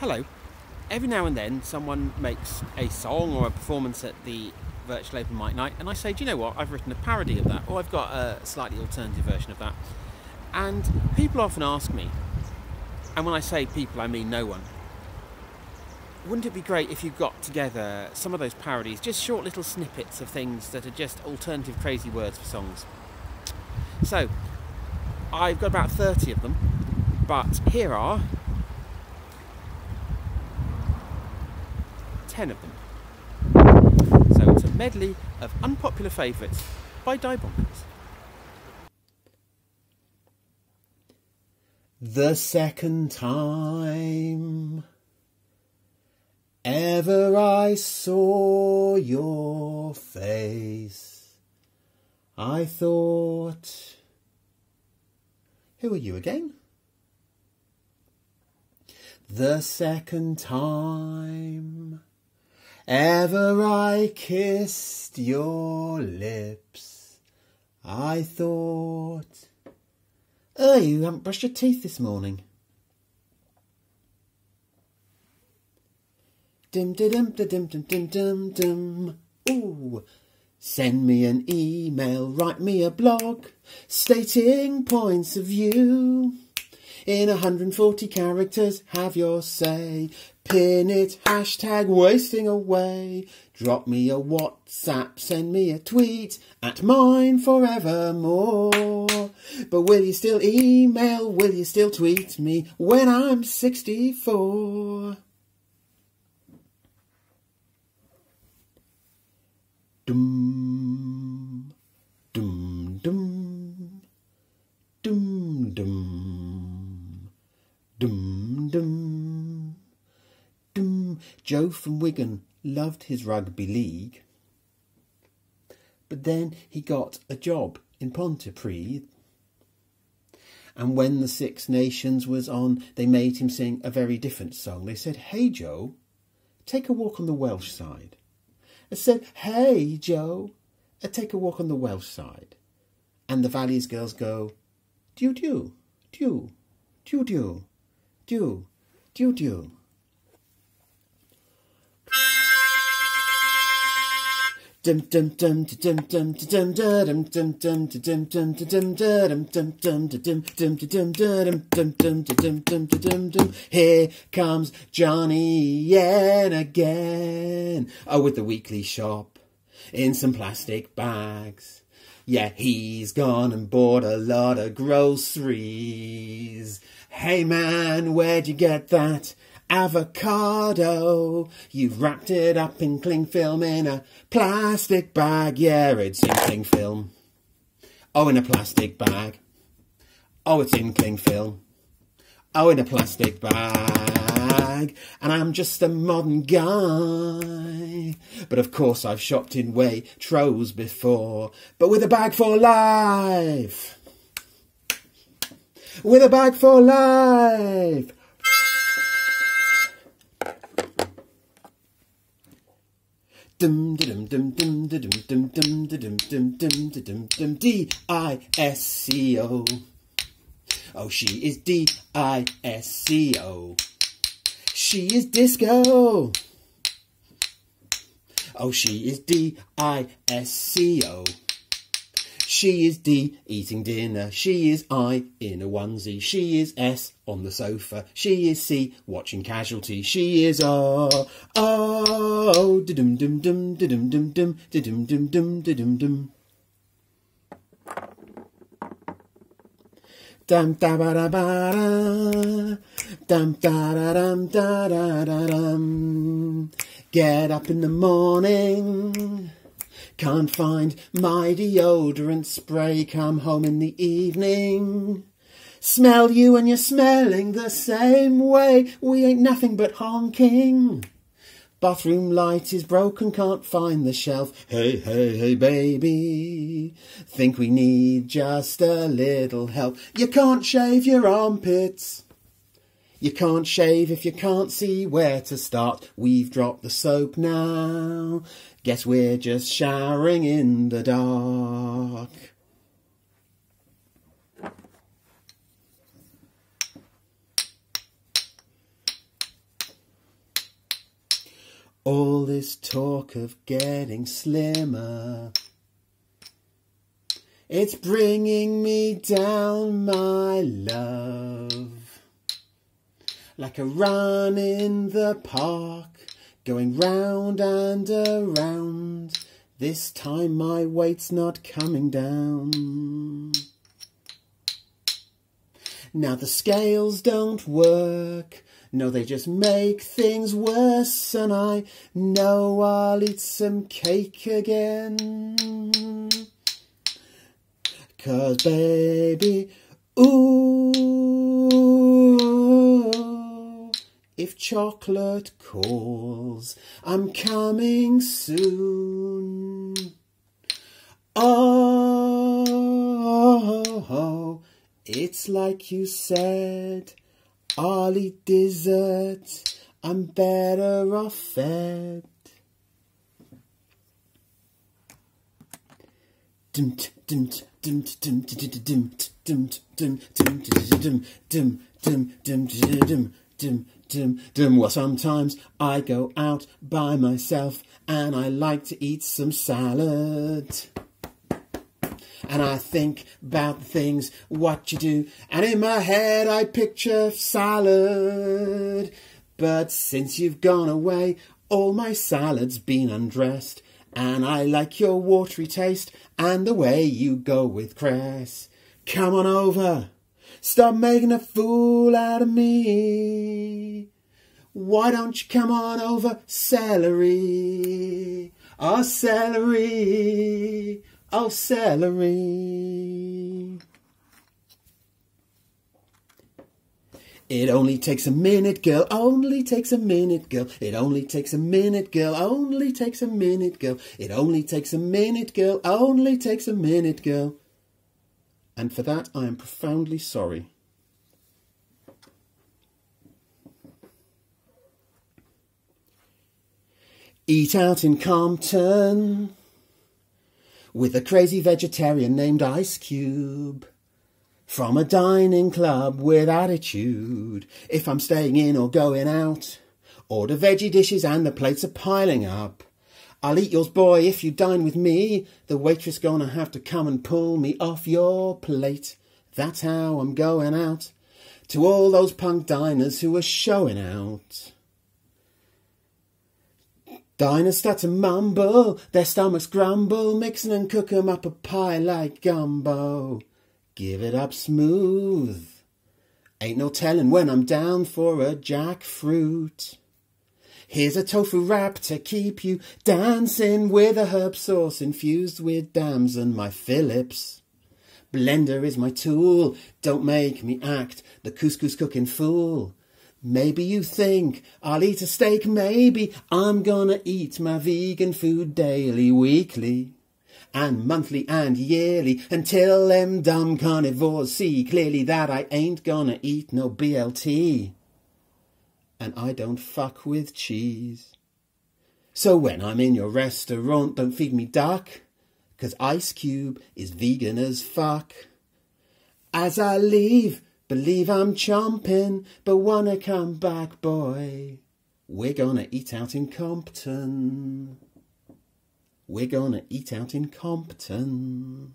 Hello. Every now and then someone makes a song or a performance at the virtual open mic night and I say, do you know what, I've written a parody of that, or I've got a slightly alternative version of that. And people often ask me, and when I say people I mean no one, wouldn't it be great if you got together some of those parodies, just short little snippets of things that are just alternative crazy words for songs. So I've got about 30 of them, but here are 10 of them. So it's a medley of unpopular favourites by Dai Bongos. The second time ever I saw your face, I thought, who are you again? The second time ever I kissed your lips, I thought, oh, you haven't brushed your teeth this morning. Dim da dum da dim dum dim dum dum. Ooh. Send me an email, write me a blog, stating points of view. In 140 characters, have your say. Pin it, hashtag wasting away. Drop me a WhatsApp, send me a tweet, at mine forevermore. But will you still email, will you still tweet me when I'm 64? Dum, dum, dum, dum, dum, dum, dum, dum. Joe from Wigan loved his rugby league, but then he got a job in Pontypridd, and when the Six Nations was on, they made him sing a very different song. They said, hey Joe, take a walk on the Welsh side. I said, hey Joe, I take a walk on the Welsh side. And the Valleys girls go, do do, do, do do, do, do do. Dum dum dum dum dum dum dum dum dum dum dum dum dum dum dum dum dum dum dum. Here comes Johnny Yen again. Oh, with the weekly shop in some plastic bags. Yeah, he's gone and bought a lot of groceries. Hey man, where'd you get that avocado? You've wrapped it up in cling film in a plastic bag. Yeah, it's in cling film. Oh, in a plastic bag. Oh, it's in cling film. Oh, in a plastic bag. And I'm just a modern guy, but of course I've shopped in Waitrose before. But with a bag for life. With a bag for life. D-I-S-C-O. Oh, she is D-I-S-C-O. She is disco. Oh, she is D-I-S-C-O. She is D eating dinner. She is I in a onesie. She is S on the sofa. She is C watching Casualty. She is O. Oh, dum dum dum dum dum dum dum dum dum dum dum. Dum da ba da ba da. Dum da da dum da da da dum. Get up in the morning, can't find my deodorant spray. Come home in the evening, smell you and you're smelling the same way. We ain't nothing but honking. Bathroom light is broken, can't find the shelf. Hey, hey, hey, baby, think we need just a little help. You can't shave your armpits. You can't shave if you can't see where to start. We've dropped the soap now. Guess we're just showering in the dark. All this talk of getting slimmer, it's bringing me down, my love. Like a run in the park, going round and around. This time my weight's not coming down. Now the scales don't work, no, they just make things worse, and I know I'll eat some cake again. 'Cause baby, ooh, if chocolate calls, I'm coming soon. Oh, it's like you said, I'll eat dessert, I'm better off fed. Dumt, dumt, dumt, dumt, dumt, dumt, dumt, dumt, dumt, dumt, dumt, dumt. Well, sometimes I go out by myself and I like to eat some salad. And I think about things, what you do, and in my head I picture salad. But since you've gone away, all my salad's been undressed, and I like your watery taste and the way you go with cress. Come on over, stop making a fool out of me. Why don't you come on over, celery? Oh, celery. Oh, celery. It only takes a minute, girl. Only takes a minute, girl. It only takes a minute, girl. Only takes a minute, girl. It only takes a minute, girl. Only takes a minute, girl. And for that, I am profoundly sorry. Eat out in Compton with a crazy vegetarian named Ice Cube, from a dining club with attitude. If I'm staying in or going out, order veggie dishes and the plates are piling up. I'll eat yours, boy, if you dine with me. The waitress gonna have to come and pull me off your plate. That's how I'm going out, to all those punk diners who are showing out. Diners start to mumble, their stomachs grumble, mixing and cook 'em up a pie like gumbo. Give it up smooth, ain't no telling when I'm down for a jackfruit. Here's a tofu wrap to keep you dancing, with a herb sauce infused with damson, my Phillips blender is my tool. Don't make me act the couscous cooking fool. Maybe you think I'll eat a steak, maybe I'm gonna eat my vegan food daily, weekly, and monthly and yearly, until them dumb carnivores see clearly that I ain't gonna eat no BLT. And I don't fuck with cheese. So when I'm in your restaurant, don't feed me duck, 'cause Ice Cube is vegan as fuck. As I leave, believe I'm chomping, but wanna come back, boy. We're gonna eat out in Compton. We're gonna eat out in Compton.